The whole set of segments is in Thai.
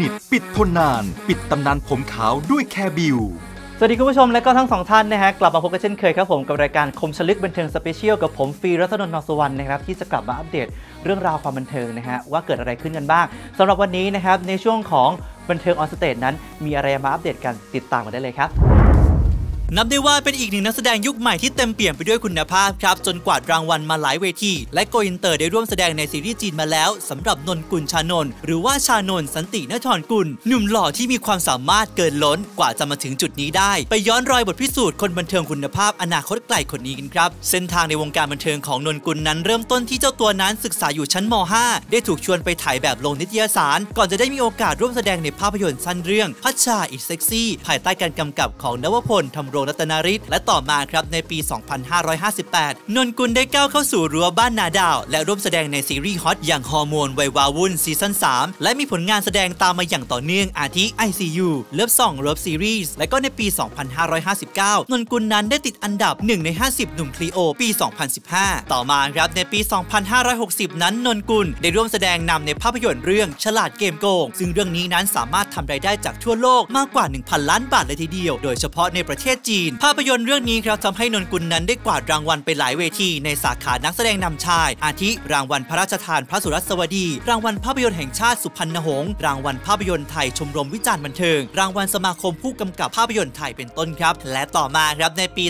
นิทปิดทนนานปิดตำนานผมขาวด้วยแคร์บิวสวัสดีคุณผู้ชมและก็ทั้งสองท่านนะฮะกลับมาพบกันเช่นเคยครับผมกับรายการคมชลึกบันเทิงสเปเชียลกับผมฟีรัตนนท์ ทองสุวรรณนะครับที่จะกลับมาอัปเดตเรื่องราวความบันเทิงนะฮะว่าเกิดอะไรขึ้นกันบ้างสำหรับวันนี้นะครับในช่วงของบันเทิงออนสเตจนั้นมีอะไรมาอัปเดตกันติดตามมาได้เลยครับนับได้ว่าเป็นอีกหนึ่งนักแสดงยุคใหม่ที่เต็มเปี่ยมไปด้วยคุณภาพครับจนกวาดรางวัลมาหลายเวทีและโกอินเตอร์ได้ร่วมแสดงในซีรีส์จีนมาแล้วสำหรับนนกุลชานนท์หรือว่าชานนท์สันตินทรกุลหนุ่มหล่อที่มีความสามารถเกินล้นกว่าจะมาถึงจุดนี้ได้ไปย้อนรอยบทพิสูจน์คนบันเทิงคุณภาพอนาคตไกลคนนี้กันครับเส้นทางในวงการบันเทิงของนนกุลนั้นเริ่มต้นที่เจ้าตัวนั้นศึกษาอยู่ชั้นม.5 ได้ถูกชวนไปถ่ายแบบลงนิตยสารก่อนจะได้มีโอกาสร่วมแสดงในภาพยนตร์สั้นเรื่องพัชชาอิตเซ็กซี่ภายใต้การกำกับของนวพลทำรัตนฤทธิ์และต่อมาครับในปี 2558 นนกุลได้ก้าวเข้าสู่รั้วบ้านนาดาวและร่วมแสดงในซีรีส์ฮอตอย่างฮอร์โมนวัยวาวุ่นซีซั่น 3และมีผลงานแสดงตามมาอย่างต่อเนื่องอาทิ ICU เลิฟซองเลิฟซีรีส์และก็ในปี 2559 นนกุลนั้นได้ติดอันดับ1ใน50หนุ่มคลีโอปี 2015 ต่อมาครับในปี 2560 นั้นนนกุลได้ร่วมแสดงนำในภาพยนตร์เรื่องฉลาดเกมโกงซึ่งเรื่องนี้นั้นสามารถทำรายได้จากทั่วโลกมากกว่า 1,000 ล้านบาทเลยทีเดียวโดยเฉพาะในประเทศภาพยนตร์เรื่องนี้ครับทำให้นนกุลนั้นได้กวาดรางวัลไปหลายเวทีในสาขานักแสดงนำชายอาทิรางวัลพระราชทานพระสุรสวดีรางวัลภาพยนตร์แห่งชาติสุพรรณหงษ์รางวัลภาพยนตร์ไทยชมรมวิจารณ์บันเทิงรางวัลสมาคมผู้กำกับภาพยนตร์ไทยเป็นต้นครับและต่อมาครับในปี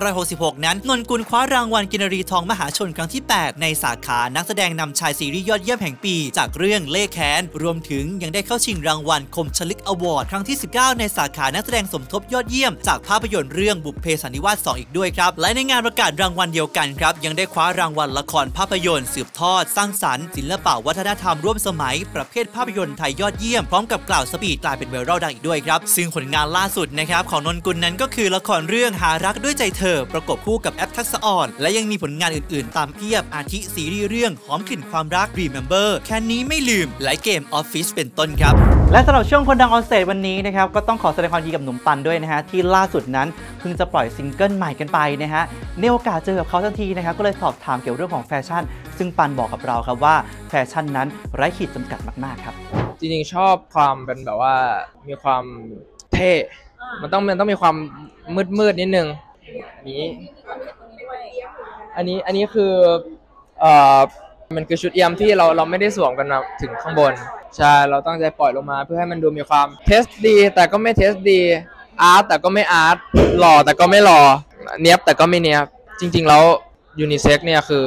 2566 นั้นนนกุลคว้ารางวัลกินรีทองมหาชนครั้งที่ 8 ในสาขานักแสดงนำชายซีรีส์ยอดเยี่ยมแห่งปีจากเรื่องเล่ห์แค้นรวมถึงยังได้เข้าชิงรางวัลคมชลึกอวอร์ดครั้งที่ 19 ในสาขานักแสดงสมทบยอดเยี่ยมจากภาพยนตร์เรื่องบุพเพสันนิวาส 2 อีกด้วยครับและในงานประกาศรางวัลเดียวกันครับยังได้คว้ารางวัลละครภาพยนตร์สืบทอดสร้างสรรค์ศิลปะวัฒนธรรมร่วมสมัยประเภทภาพยนตร์ไทยยอดเยี่ยมพร้อมกับกล่าวสปีดกลายเป็นไวรัลดังอีกด้วยครับซึ่งผลงานล่าสุดนะครับของนนกุลนั้นก็คือละครเรื่องหารักด้วยใจเธอประกบคู่กับแอปทักษะอ่อนและยังมีผลงานอื่นๆตามเพียบอาทิซีรีส์เรื่องหอมกลิ่นความรัก Remember แค่นี้ไม่ลืมและเกม Office เป็นต้นครับและสำหรับช่วงคนดังออนสเตจวันนี้นะครับก็ต้องขอแสดงความยินดีกับหนุ่มปันด้วยนะฮะที่ล่าสุดนั้นเพิ่งจะปล่อยซิงเกิลใหม่กันไปนะฮะในโอกาสเจอกับเขาทันทีนะครับก็เลยสอบถามเกี่ยวเรื่องของแฟชั่นซึ่งปันบอกกับเราครับว่าแฟชั่นนั้นไร้ขีดจำกัดมากๆครับจริงๆชอบความเป็นแบบว่ามีความเท่มันต้องมีความมืดนิดนึงอันนี้คือมันคือชุดเอี่ยมที่เราไม่ได้สวมกันถึงข้างบนใช่เราตั้งใจปล่อยลงมาเพื่อให้มันดูมีความเทสดีแต่ก็ไม่เทสดีอาร์ตแต่ก็ไม่อาร์ตหล่อแต่ก็ไม่หล่อเนี๊ยบแต่ก็ไม่เนี๊ยบจริงๆแล้วยูนิเซ็กเนี่ยคือ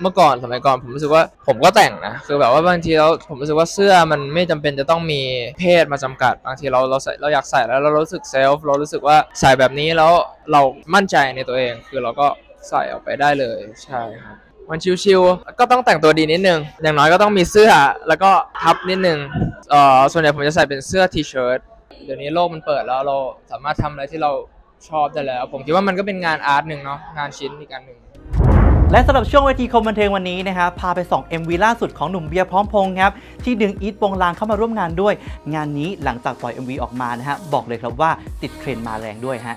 เมื่อก่อนสมัยก่อนผมรู้สึกว่าผมก็แต่งนะคือแบบว่าบางทีแล้วผมรู้สึกว่าเสื้อมันไม่จำเป็นจะต้องมีเพศมาจำกัดบางทีเราอยากใส่แล้วเรารู้สึกเซลฟ์เรารู้สึกว่าใส่แบบนี้แล้วเรามั่นใจในตัวเองคือเราก็ใส่ออกไปได้เลยใช่ครับมันชิวๆก็ต้องแต่งตัวดีนิดนึงอย่างน้อยก็ต้องมีเสื้อแล้วก็ทับนิดนึงส่วนใหญ่ผมจะใส่เป็นเสื้อทีเชิ้ตเดี๋ยวนี้โลกมันเปิดแล้วเราสามารถทำอะไรที่เราชอบได้แล้วผมคิดว่ามันก็เป็นงานอาร์ตหนึ่งเนาะงานชิ้นอีกอันหนึ่งและสำหรับช่วงเวทีคมบันเทิงวันนี้นะครับพาไปส่อง MV ล่าสุดของหนุ่มเบียร์พร้อมพงษ์ครับที่ดึงอีทโปรงลางเข้ามาร่วมงานด้วยงานนี้หลังจากปล่อย MV ออกมานะฮะบอกเลยครับว่าติดเทรนด์มาแรงด้วยฮะ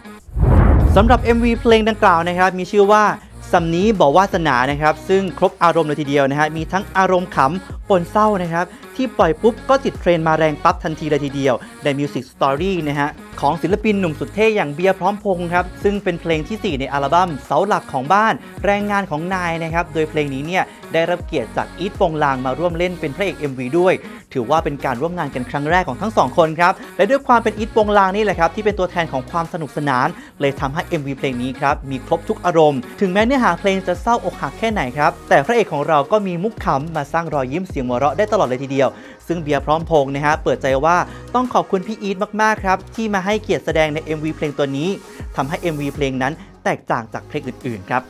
สำหรับ MV เพลงดังกล่าวนะครับมีชื่อว่าสำนี้บอกวาสนานะครับซึ่งครบอารมณ์เลยทีเดียวนะฮะมีทั้งอารมณ์ขำปนเศร้านะครับที่ปล่อยปุ๊บก็ติดเทรนด์มาแรงปั๊บทันทีเลยทีเดียวในมิวสิกสตอรี่นะฮะของศิลปินหนุ่มสุดเท่อย่างเบียร์พร้อมพงษ์ครับซึ่งเป็นเพลงที่ 4 ในอัลบั้มเสาหลักของบ้านแรงงานของนายนะครับโดยเพลงนี้เนี่ยได้รับเกียรติจากอีทโปรงลางมาร่วมเล่นเป็นพระเอก MV ด้วยถือว่าเป็นการร่วมงานกันครั้งแรกของทั้ง2คนครับและด้วยความเป็นอีทโปรงลางนี่แหละครับที่เป็นตัวแทนของความสนุกสนานเลยทำให้ MV เพลงนี้ครับมีครบทุกอารมณ์ถึงแม้เนื้อหาเพลงจะเศร้าอกหักแค่ไหนครับแต่พระเอกของเราก็มีมุกขำมาสร้างรอยยิ้มเสียงหัวเราะได้ตลอดเลยทีเดียวซึ่งเบียร์พร้อมพงษ์นะฮะเปิดใจว่าต้องขอบคุณพี่อีทมากๆครับที่มาให้เกียรติแสดงใน MV เพลงตัวนี้ทำให้ MV เพลงนั้นแตกต่างจากเพลงอื่นๆครับ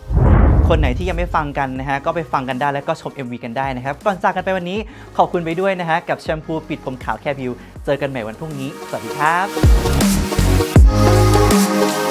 คนไหนที่ยังไม่ฟังกันนะฮะก็ไปฟังกันได้แล้วก็ชม MV กันได้นะครับก่อนจากกันไปวันนี้ขอบคุณไปด้วยนะฮะกับแชมพูปิดผมขาวแคร์บิวเจอกันใหม่วันพรุ่งนี้สวัสดีครับ